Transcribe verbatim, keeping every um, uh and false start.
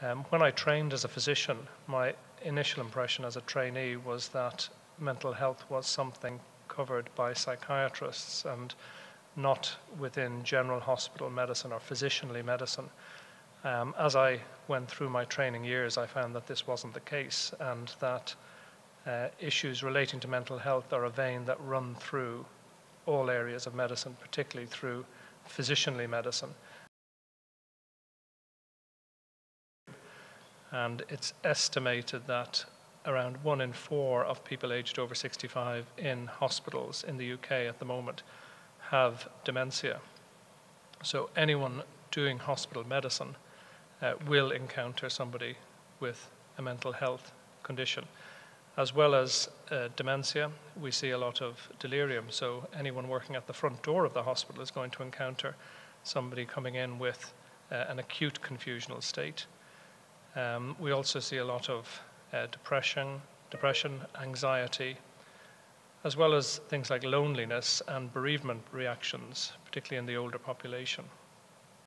Um, when I trained as a physician, my initial impression as a trainee was that mental health was something covered by psychiatrists and not within general hospital medicine or physicianly medicine. Um, as I went through my training years, I found that this wasn't the case, and that uh, issues relating to mental health are a vein that run through all areas of medicine, particularly through physicianly medicine. And it's estimated that around one in four of people aged over sixty-five in hospitals in the U K at the moment have dementia. So anyone doing hospital medicine uh, will encounter somebody with a mental health condition. As well as uh, dementia, we see a lot of delirium. So anyone working at the front door of the hospital is going to encounter somebody coming in with uh, an acute confusional state. Um, we also see a lot of uh, depression, depression, anxiety, as well as things like loneliness and bereavement reactions, particularly in the older population.